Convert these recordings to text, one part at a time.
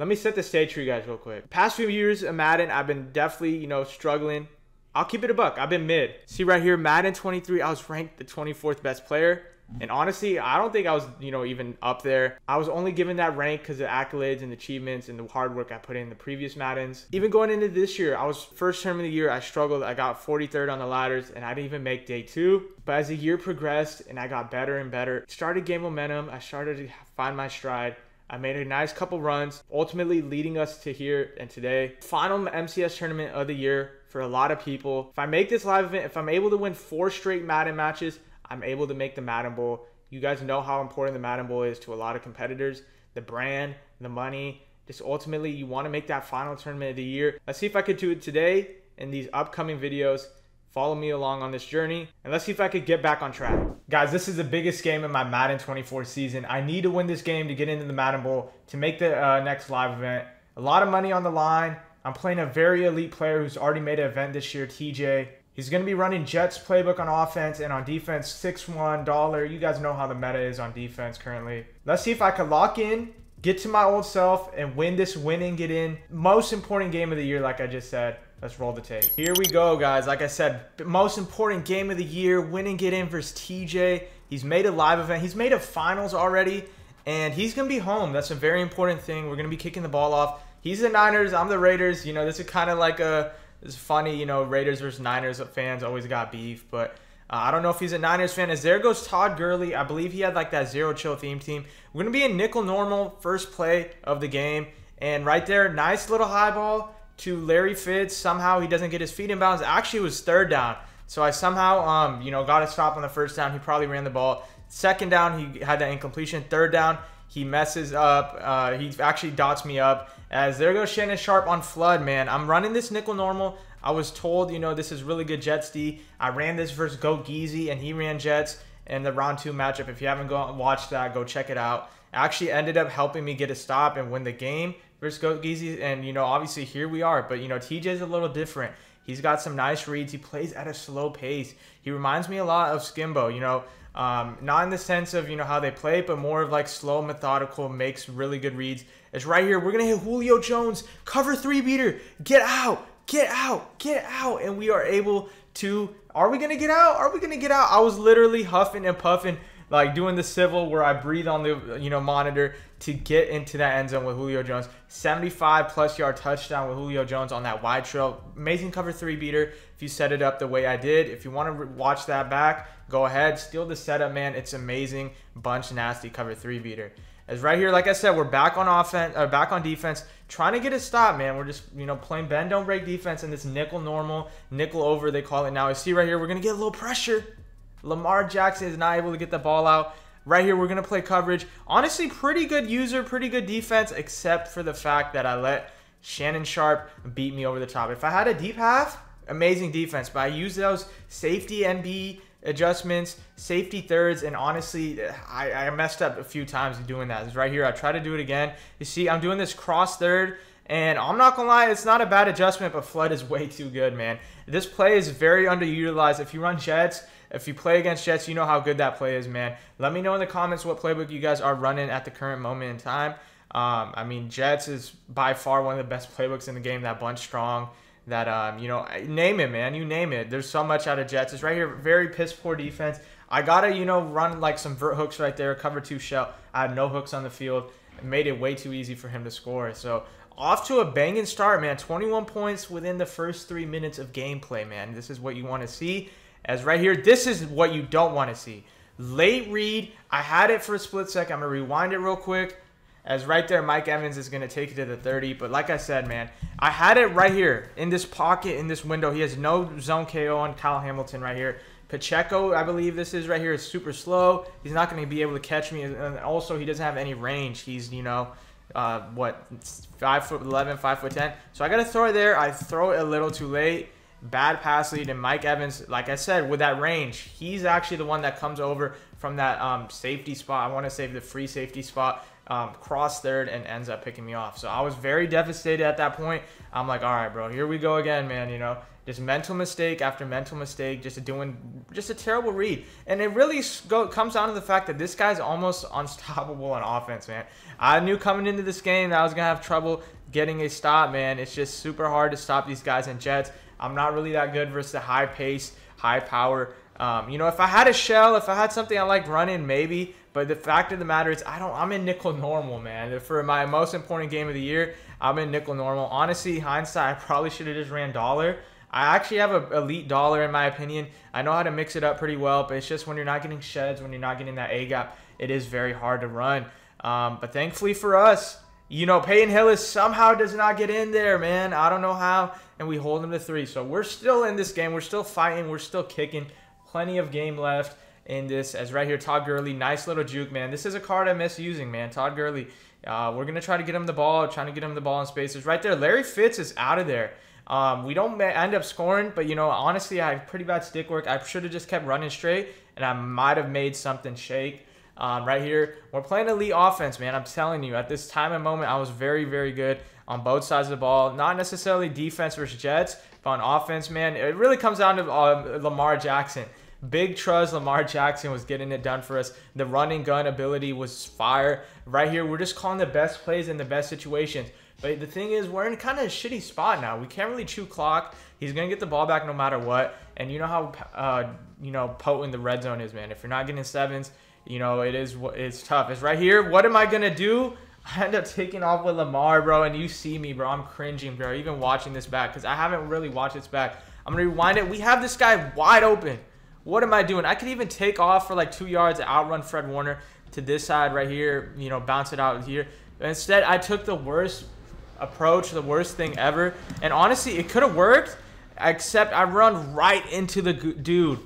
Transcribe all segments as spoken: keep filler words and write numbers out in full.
Let me set the stage for you guys real quick. Past few years of Madden, I've been definitely, you know, struggling. I'll keep it a buck. I've been mid. See right here, Madden twenty-three, I was ranked the twenty-fourth best player. And honestly, I don't think I was, you know, even up there. I was only given that rank because of accolades and achievements and the hard work I put in the previous Maddens. Even going into this year, I was first term of the year. I struggled. I got forty-third on the ladders and I didn't even make day two. But as the year progressed and I got better and better, started gain momentum. I started to find my stride. I made a nice couple runs, ultimately leading us to here and today. Final M C S tournament of the year for a lot of people. If I make this live event, if I'm able to win four straight Madden matches, I'm able to make the Madden Bowl. You guys know how important the Madden Bowl is to a lot of competitors. The brand, the money, just ultimately you want to make that final tournament of the year. Let's see if I could do it today in these upcoming videos. Follow me along on this journey and let's see if I could get back on track. Guys, this is the biggest game in my Madden twenty-four season. I need to win this game to get into the Madden Bowl, to make the uh, next live event. A lot of money on the line. I'm playing a very elite player who's already made an event this year, T J. He's going to be running Jets playbook on offense and on defense, six one dollar. You guys know how the meta is on defense currently. Let's see if I can lock in, get to my old self, and win this win and get in. Most important game of the year, like I just said. Let's roll the tape. Here we go, guys. Like I said, most important game of the year, win and get in versus T J. He's made a live event. He's made a finals already, and he's going to be home. That's a very important thing. We're going to be kicking the ball off. He's the Niners. I'm the Raiders. You know, this is kind of like a... It's funny, you know, Raiders versus Niners fans always got beef, but uh, I don't know if he's a Niners fan. As there goes Todd Gurley, I believe he had like that zero chill theme team. We're going to be in nickel normal, first play of the game. And right there, nice little high ball to Larry Fitz. Somehow he doesn't get his feet in bounds. Actually, it was third down. So I somehow, um, you know, got a stop on the first down. He probably ran the ball. Second down, he had that incompletion. Third down, he messes up. Uh, he actually dots me up. As there goes Shannon Sharp on flood, man. I'm running this nickel normal. I was told, you know, this is really good Jets D. I ran this versus Go Geezy, and he ran Jets in the round two matchup. If you haven't go watched that, go check it out. Actually ended up helping me get a stop and win the game versus Go Geezy. And, you know, obviously here we are. But, you know, T J's a little different. He's got some nice reads. He plays at a slow pace. He reminds me a lot of Skimbo, you know. Um, not in the sense of, you know, how they play, but more of like slow, methodical, makes really good reads. It's right here. We're going to hit Julio Jones. Cover three beater. Get out. Get out. Get out. And we are able to... Are we going to get out? Are we going to get out? I was literally huffing and puffing, like doing the civil where I breathe on the, you know, monitor to get into that end zone with Julio Jones. seventy-five plus yard touchdown with Julio Jones on that wide trail. Amazing cover three beater if you set it up the way I did. If you want to watch that back, go ahead, steal the setup, man. It's amazing. Bunch nasty cover three beater. As right here, like I said, we're back on offense, uh, back on defense, trying to get a stop, man. We're just, you know, playing bend don't break defense in this nickel normal, nickel over they call it now. I see right here, we're gonna get a little pressure. Lamar Jackson is not able to get the ball out. Right here, we're gonna play coverage. Honestly, pretty good user, pretty good defense, except for the fact that I let Shannon Sharp beat me over the top. If I had a deep half, amazing defense, but I used those safety N B adjustments, safety thirds, and honestly I, I messed up a few times doing that. It's right here, I try to do it again. You see I'm doing this cross third, and I'm not gonna lie, it's not a bad adjustment, but flood is way too good, man. This play is very underutilized. If you run Jets, if you play against Jets, you know how good that play is, man. Let me know in the comments what playbook you guys are running at the current moment in time. um I mean, Jets is by far one of the best playbooks in the game. That bunch strong, that, um, you know, name it, man. You name it. There's so much out of Jets. It's right here. Very piss poor defense. I got to, you know, run like some vert hooks right there. Cover two shell. I had no hooks on the field. It made it way too easy for him to score. So off to a banging start, man. twenty-one points within the first three minutes of gameplay, man. This is what you want to see. As right here, this is what you don't want to see. Late read. I had it for a split second. I'm going to rewind it real quick. As right there, Mike Evans is going to take it to the thirty. But like I said, man, I had it right here in this pocket, in this window. He has no zone K O on Kyle Hamilton right here. Pacheco, I believe this is right here, is super slow. He's not going to be able to catch me. And also, he doesn't have any range. He's, you know, uh, what, five foot eleven, five foot ten. So I got to throw it there. I throw it a little too late. Bad pass lead. And Mike Evans, like I said, with that range, he's actually the one that comes over from that um, safety spot. I want to save the free safety spot. um, cross third and ends up picking me off. So I was very devastated at that point. I'm like, all right, bro, here we go again, man, you know. Just mental mistake after mental mistake, just doing just a terrible read. And it really go, comes down to the fact that this guy's almost unstoppable on offense, man. I knew coming into this game that I was going to have trouble getting a stop, man. It's just super hard to stop these guys in jets. I'm not really that good versus the high pace, high power. Um, you know, if I had a shell, if I had something I liked running, maybe. But the fact of the matter is, I don't, I'm in nickel normal, man. For my most important game of the year, I'm in nickel normal. Honestly, hindsight, I probably should have just ran dollar. I actually have an elite dollar in my opinion. I know how to mix it up pretty well, but it's just when you're not getting sheds, when you're not getting that A-gap, it is very hard to run. Um, but thankfully for us, you know, Peyton Hillis somehow does not get in there, man. I don't know how, and we hold him to three. So we're still in this game. We're still fighting. We're still kicking. Plenty of game left in this, as right here, Todd Gurley, nice little juke, man. This is a card I miss using, man. Todd Gurley, uh, we're going to try to get him the ball, trying to get him the ball in spaces. Right there, Larry Fitz is out of there. Um, we don't end up scoring, but, you know, honestly, I have pretty bad stick work. I should have just kept running straight, and I might have made something shake. Um, right here, we're playing elite offense, man. I'm telling you, at this time and moment, I was very, very good on both sides of the ball. Not necessarily defense versus Jets, but on offense, man, it really comes down to uh, Lamar Jackson. Big trust, Lamar Jackson was getting it done for us. The running gun ability was fire. Right here, we're just calling the best plays in the best situations. But the thing is, we're in kind of a shitty spot now. We can't really chew clock. He's going to get the ball back no matter what. And you know how uh, you know potent the red zone is, man. If you're not getting sevens, you know, it is, it's tough. It's right here. What am I going to do? I end up taking off with Lamar, bro. And you see me, bro. I'm cringing, bro, even watching this back because I haven't really watched this back. I'm going to rewind it. We have this guy wide open. What am I doing? I could even take off for like two yards to outrun Fred Warner to this side right here, you know, bounce it out here. But instead, I took the worst approach, the worst thing ever, and honestly it could have worked, except I run right into the dude.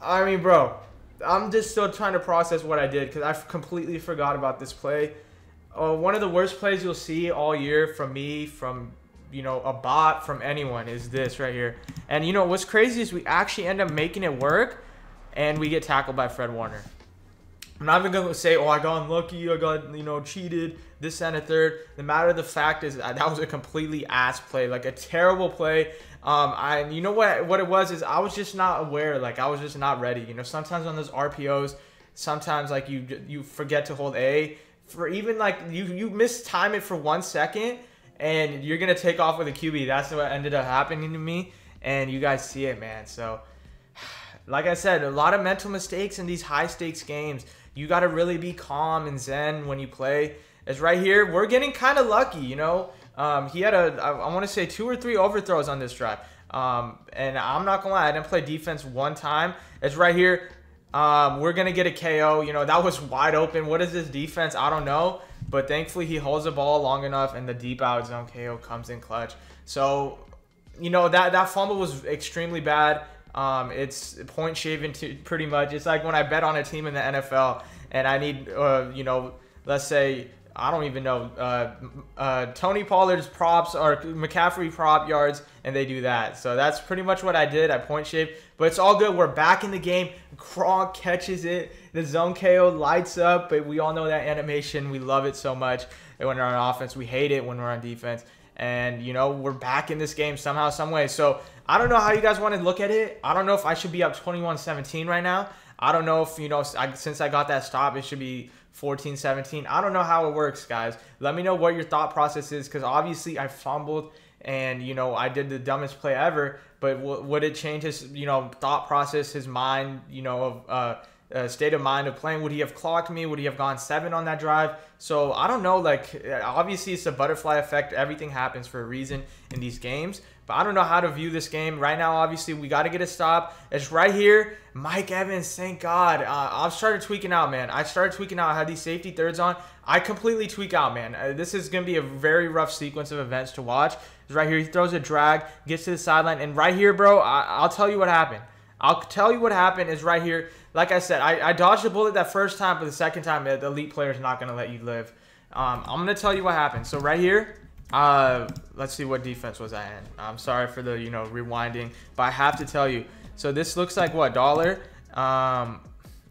I mean, bro, I'm just still trying to process what I did because I completely forgot about this play. Uh, one of the worst plays you'll see all year from me, from, you know, a bot, from anyone, is this right here. And you know what's crazy is we actually end up making it work, and we get tackled by Fred Warner. I'm not even going to say, oh, I got unlucky, I got, you know, cheated, this and a third. The matter of the fact is that was a completely ass play, like a terrible play. Um, I, you know what, what it was is I was just not aware, like I was just not ready. You know, sometimes on those R P Os, sometimes like you you forget to hold A. For even like you, you mistime it for one second and you're going to take off with a Q B. That's what ended up happening to me, and you guys see it, man. So, like I said, a lot of mental mistakes in these high-stakes games. You got to really be calm and zen when you play. As right here, we're getting kind of lucky, you know. Um, he had, a, I, I want to say, two or three overthrows on this drive. Um, and I'm not going to lie, I didn't play defense one time. It's right here. Um, we're going to get a K O. You know, that was wide open. What is this defense? I don't know. But thankfully, he holds the ball long enough, and the deep out zone K O comes in clutch. So, you know, that, that fumble was extremely bad. Um, it's point shaving to pretty much. It's like when I bet on a team in the N F L and I need, uh, you know, let's say, I don't even know, uh, uh, Tony Pollard's props or McCaffrey prop yards, and they do that. So that's pretty much what I did. I point shaved, but it's all good. We're back in the game. Gronk catches it. The zone K O lights up, but we all know that animation. We love it so much. And when we're on offense, we hate it when we're on defense. And, you know, we're back in this game somehow, some way. So I don't know how you guys want to look at it. I don't know if I should be up twenty-one seventeen right now. I don't know if, you know, I, since I got that stop, it should be fourteen seventeen. I don't know how it works, guys. Let me know what your thought process is, because obviously I fumbled and, you know, I did the dumbest play ever. But would it change his, you know, thought process, his mind, you know, of, uh, Uh, state of mind of playing? Would he have clocked me? Would he have gone seven on that drive? So I don't know. Like, obviously it's a butterfly effect. Everything happens for a reason in these games, but I don't know how to view this game right now. Obviously we got to get a stop. It's right here, Mike Evans. Thank God. uh, I've started tweaking out, man. I started tweaking out. I had these safety thirds on. I completely tweak out, man. Uh, this is gonna be a very rough sequence of events to watch. It's right here, he throws a drag, gets to the sideline, and right here, bro, I I'll tell you what happened. I'll tell you what happened is right here. Like I said, I, I dodged the bullet that first time, but the second time, the elite player is not going to let you live. Um, I'm going to tell you what happened. So right here, uh, let's see, what defense was I in? I'm sorry for the, you know, rewinding, but I have to tell you. So this looks like what, dollar? Um,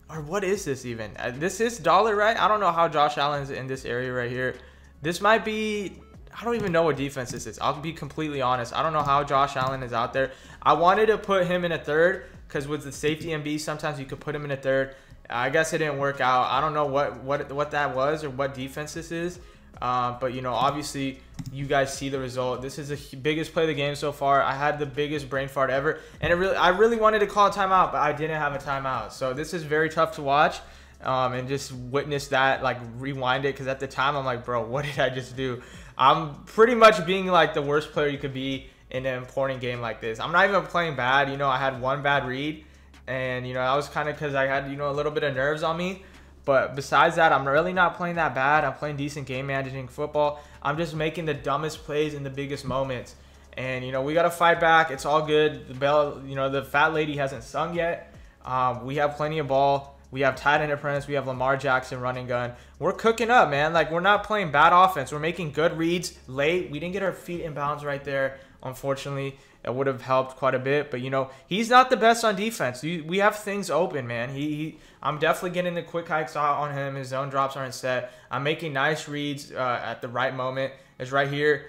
Or what is this even? Uh, this is dollar, right? I don't know how Josh Allen's in this area right here. This might be... I don't even know what defense this is. I'll be completely honest. I don't know how Josh Allen is out there. I wanted to put him in a third because with the safety M B, sometimes you could put him in a third. I guess it didn't work out. I don't know what, what, what that was or what defense this is. Uh, but, you know, obviously, you guys see the result. This is the biggest play of the game so far. I had the biggest brain fart ever. And it really, I really wanted to call a timeout, but I didn't have a timeout. So this is very tough to watch um, and just witness that, like, rewind it. Because at the time, I'm like, bro, what did I just do? I'm pretty much being, like, the worst player you could be in an important game like this. I'm not even playing bad. You know, I had one bad read. And, you know, that was kind of because I had, you know, a little bit of nerves on me. But besides that, I'm really not playing that bad. I'm playing decent game managing football. I'm just making the dumbest plays in the biggest moments. And, you know, we got to fight back. It's all good. The bell, you know, the fat lady hasn't sung yet. Um, we have plenty of ball. We have tight end apprentice. We have Lamar Jackson running gun. We're cooking up, man. Like, we're not playing bad offense. We're making good reads late. We didn't get our feet in bounds right there, unfortunately. It would have helped quite a bit, but you know, he's not the best on defense. You, we have things open, man. He, he, I'm definitely getting the quick hikes out on him. His zone drops aren't set. I'm making nice reads uh, at the right moment. It's right here.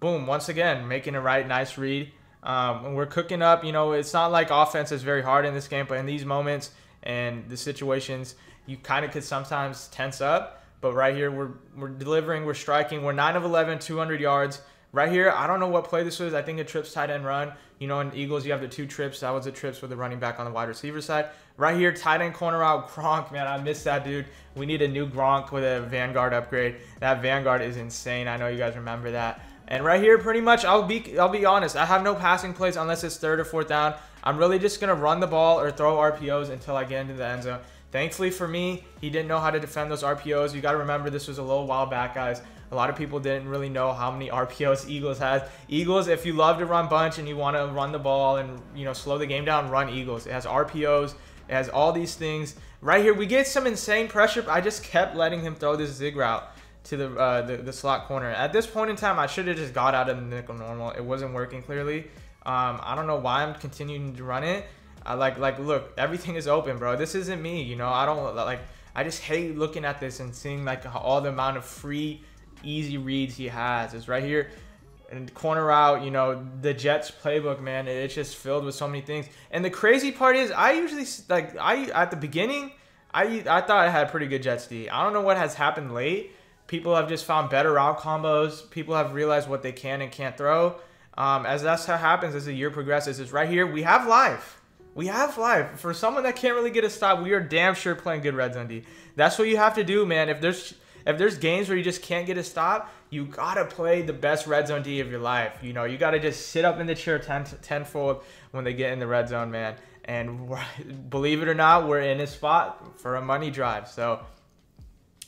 Boom, once again, making a right, nice read. Um, and we're cooking up. You know, it's not like offense is very hard in this game, but in these moments and the situations, you kind of could sometimes tense up. But right here, we're, we're delivering, we're striking. We're nine of eleven, two hundred yards. Right here, I don't know what play this was. I think a trips tight end run. You know, in Eagles, you have the two trips. That was the trips with the running back on the wide receiver side. Right here, tight end corner out. Gronk, man, I missed that dude. We need a new Gronk with a Vanguard upgrade. That Vanguard is insane. I know you guys remember that. And right here, pretty much, I'll be I'll be honest. I have no passing plays unless it's third or fourth down. I'm really just going to run the ball or throw R P Os until I get into the end zone. Thankfully for me, he didn't know how to defend those R P Os. You got to remember this was a little while back, guys. A lot of people didn't really know how many R P Os Eagles has. Eagles, if you love to run bunch and you want to run the ball and, you know, slow the game down, run Eagles. It has R P Os. It has all these things. Right here, we get some insane pressure. I just kept letting him throw this zig route to the, uh, the, the slot corner. At this point in time, I should have just got out of the nickel normal. It wasn't working clearly. Um, I don't know why I'm continuing to run it. I like, like, look, everything is open, bro. This isn't me, you know. I don't, like, I just hate looking at this and seeing, like, all the amount of free, easy reads he has. It's right here. And corner out, you know, the Jets playbook, man. It's just filled with so many things. And the crazy part is I usually, like, I at the beginning, I, I thought I had pretty good Jets D. I don't know what has happened late. People have just found better route combos. People have realized what they can and can't throw. Um, as that's how happens as the year progresses. It's right here. We have life. We have life. For someone that can't really get a stop, we are damn sure playing good red zone D. That's what you have to do, man. If there's if there's games where you just can't get a stop, you got to play the best red zone D of your life. You know, you got to just sit up in the chair ten, tenfold when they get in the red zone, man. And we're, believe it or not, we're in a spot for a money drive. So,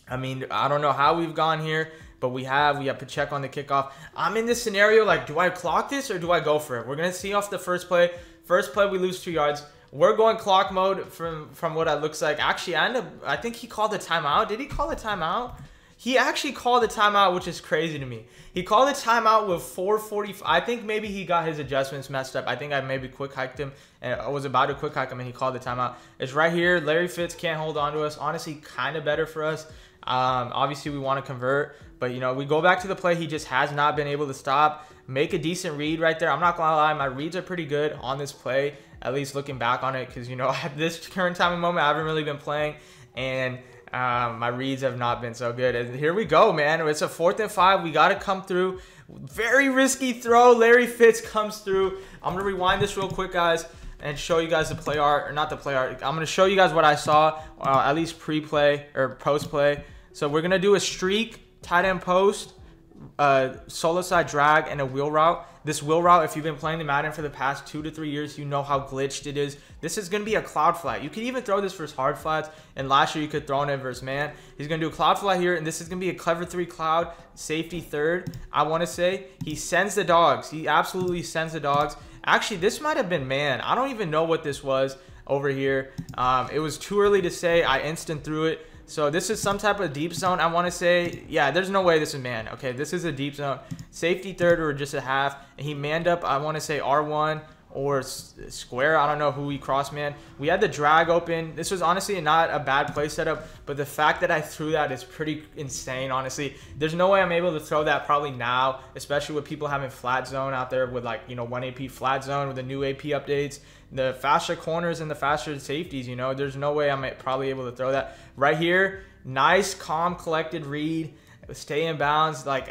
I mean, I don't know how we've gone here. But we have, we have Pacheco on the kickoff. I'm in this scenario, like, do I clock this or do I go for it? We're going to see off the first play. First play, we lose two yards. We're going clock mode from, from what it looks like. Actually, I, end up, I think he called a timeout. Did he call a timeout? He actually called a timeout, which is crazy to me. He called a timeout with four forty-five. I think maybe he got his adjustments messed up. I think I maybe quick hiked him, and I was about to quick hike him, and he called the timeout. It's right here. Larry Fitz can't hold on to us. Honestly, kind of better for us. Um, obviously, we want to convert, but, you know, we go back to the play. He just has not been able to stop, make a decent read right there. I'm not going to lie. My reads are pretty good on this play, at least looking back on it, because, you know, at this current time and moment, I haven't really been playing, and um, my reads have not been so good. And here we go, man. It's a fourth and five. We got to come through. Very risky throw. Larry Fitz comes through. I'm going to rewind this real quick, guys, and show you guys the play art, or not the play art. I'm going to show you guys what I saw, uh, at least pre-play or post-play. So we're going to do a streak, tight end post, uh, solo side drag, and a wheel route. This wheel route, if you've been playing the Madden for the past two to three years, you know how glitched it is. This is going to be a cloud flat. You could even throw this versus hard flats, and last year you could throw it in versus man. He's going to do a cloud flat here, and this is going to be a clever three cloud, safety third, I want to say. He sends the dogs. He absolutely sends the dogs. Actually, this might have been man. I don't even know what this was over here. Um, it was too early to say. I instant threw it. So this is some type of deep zone, I want to say. Yeah, there's no way this is man. Okay, this is a deep zone. Safety third or just a half. And he manned up, I want to say R one or square. I don't know who he crossed, man. We had the drag open. This was honestly not a bad play setup, but the fact that I threw that is pretty insane, honestly. There's no way I'm able to throw that probably now, especially with people having flat zone out there with, like, you know, one A P flat zone with the new A P updates, the faster corners and the faster safeties, you know. There's no way I'm probably able to throw that. Right here, nice, calm, collected read. Stay in bounds. Like,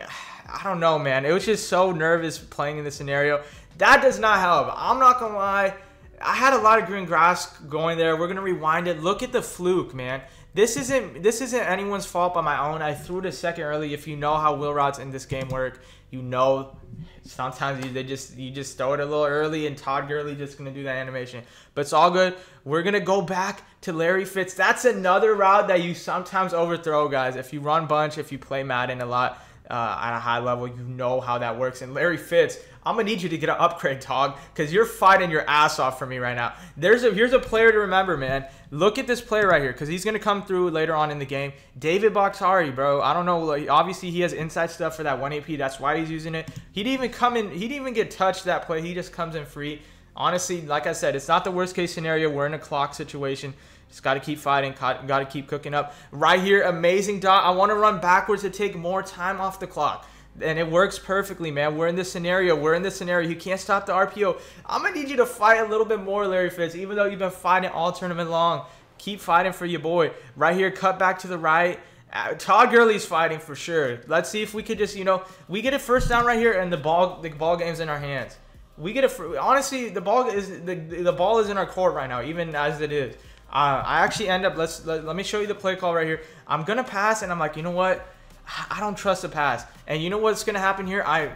I don't know, man. It was just so nervous playing in this scenario. That does not help. I'm not gonna lie. I had a lot of green grass going there. We're gonna rewind it. Look at the fluke, man. This isn't this isn't anyone's fault but my own. I threw it a second early. If you know how wheel routes in this game work, you know sometimes you, they just you just throw it a little early, and Todd Gurley just gonna do that animation. But it's all good. We're gonna go back to Larry Fitz. That's another route that you sometimes overthrow, guys. If you run bunch, if you play Madden a lot. Uh, at a high level, you know how that works. And Larry Fitz, I'm gonna need you to get an upgrade, dog, because you're fighting your ass off for me right now. There's a here's a player to remember, man. Look at this player right here, because he's gonna come through later on in the game. David Bakhtiari, bro. I don't know. Like, obviously, he has inside stuff for that one A P. That's why he's using it. He didn't even come in. He didn't even get touched that play. He just comes in free. Honestly, like I said, it's not the worst case scenario. We're in a clock situation. Just got to keep fighting. Got to keep cooking up. Right here, amazing dot. I want to run backwards to take more time off the clock. And it works perfectly, man. We're in this scenario. We're in this scenario. You can't stop the R P O. I'm going to need you to fight a little bit more, Larry Fitz, even though you've been fighting all tournament long. Keep fighting for your boy. Right here, cut back to the right. Todd Gurley's fighting for sure. Let's see if we could just, you know, we get a first down right here, and the ball, the ball game's in our hands. We get a, honestly, the ball is, the, the ball is in our court right now, even as it is. Uh, I actually end up, let's, let, let me show you the play call right here. I'm going to pass, and I'm like, you know what? I don't trust the pass. And you know what's going to happen here? I,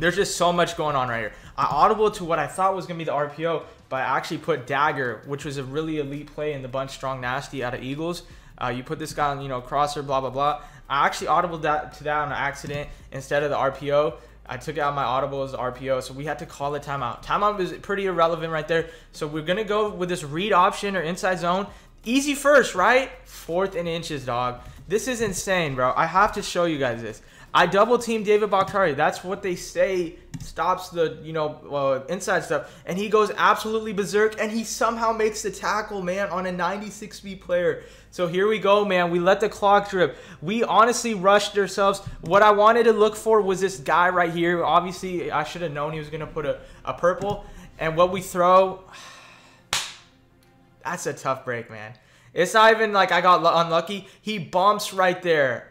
there's just so much going on right here. I audible to what I thought was going to be the R P O, but I actually put Dagger, which was a really elite play in the bunch, strong, nasty out of Eagles. Uh, you put this guy on, you know, crosser, blah, blah, blah. I actually audibled that, to that on accident instead of the R P O. I took out my audible as R P O, so we had to call the timeout. Timeout is pretty irrelevant right there. So we're going to go with this read option or inside zone. Easy first, right? Fourth and inches, dog. This is insane, bro. I have to show you guys this. I double-teamed David Bakhtiari. That's what they say stops the, you know, uh, inside stuff. And he goes absolutely berserk, and he somehow makes the tackle, man, on a ninety-six speed player. So here we go, man. We let the clock drip. We honestly rushed ourselves. What I wanted to look for was this guy right here. Obviously, I should have known he was going to put a, a purple. And what we throw, that's a tough break, man. It's not even like I got unlucky. He bumps right there.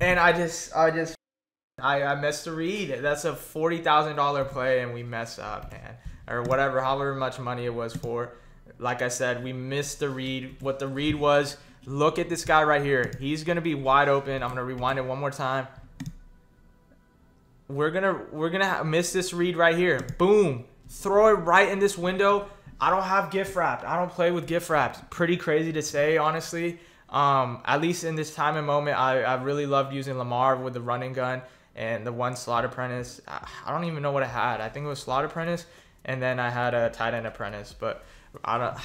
And I just, I just, I, I missed the read. That's a forty thousand dollar play, and we mess up, man. Or whatever, however much money it was for. Like I said, we missed the read. What the read was, look at this guy right here. He's going to be wide open. I'm going to rewind it one more time. We're going to, we're going to miss this read right here. Boom. Throw it right in this window. I don't have gift wrapped. I don't play with gift wraps. Pretty crazy to say, honestly. Um, at least in this time and moment, I, I really loved using Lamar with the running gun and the one slot apprentice. I, I don't even know what I had. I think it was slot apprentice, and then I had a tight end apprentice. But I don't.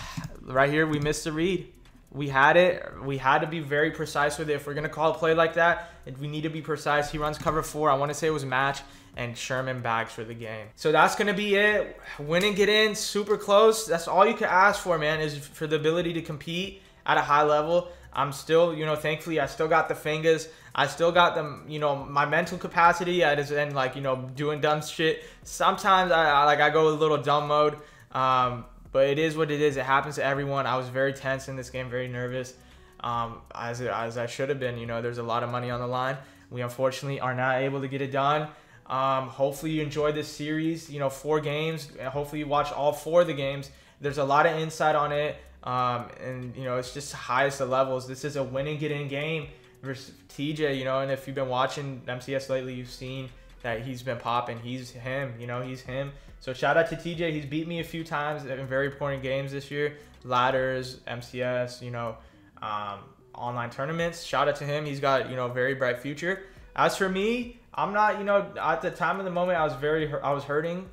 Right here, we missed the read. We had it. We had to be very precise with it. If we're gonna call a play like that, we need to be precise. He runs cover four. I want to say it was match, and Sherman bags for the game. So that's gonna be it. Win and get in. Super close. That's all you can ask for, man. Is for the ability to compete at a high level. I'm still, you know, thankfully, I still got the fingers. I still got them, you know, my mental capacity. I just end like, you know, doing dumb shit. Sometimes I, I like I go a little dumb mode, um, but it is what it is. It happens to everyone. I was very tense in this game, very nervous, um, as, as I should have been. You know, there's a lot of money on the line. We unfortunately are not able to get it done. Um, hopefully you enjoyed this series, you know, four games. Hopefully you watch all four of the games. There's a lot of insight on it. Um, and, you know, it's just the highest of levels. This is a win and get in game versus T J, you know, and if you've been watching M C S lately, you've seen that he's been popping. He's him, you know, he's him. So shout out to T J. He's beat me a few times in very important games this year. Ladders, M C S, you know, um, online tournaments. Shout out to him. He's got, you know, a very bright future. As for me, I'm not, you know, at the time of the moment, I was very, I was hurting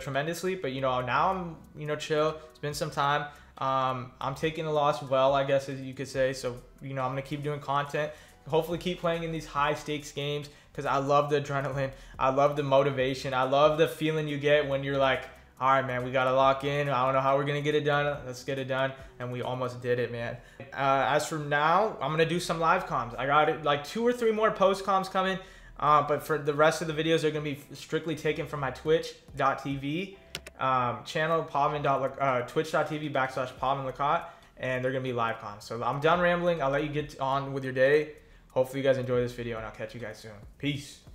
tremendously, but, you know, now I'm, you know, chill. It's been some time. Um, I'm taking the loss well, I guess, as you could say. So, you know, I'm going to keep doing content. Hopefully keep playing in these high-stakes games because I love the adrenaline. I love the motivation. I love the feeling you get when you're like, All right, man, we got to lock in. I don't know how we're going to get it done. Let's get it done. And we almost did it, man. Uh, as for now, I'm going to do some live comms. I got it, like two or three more post comms coming. Uh, but for the rest of the videos, they're going to be strictly taken from my twitch dot T V um, channel, Pavan, uh, twitch dot T V backslash Pavan Lakhat. And they're going to be live comms. So I'm done rambling. I'll let you get on with your day. Hopefully you guys enjoy this video, and I'll catch you guys soon. Peace.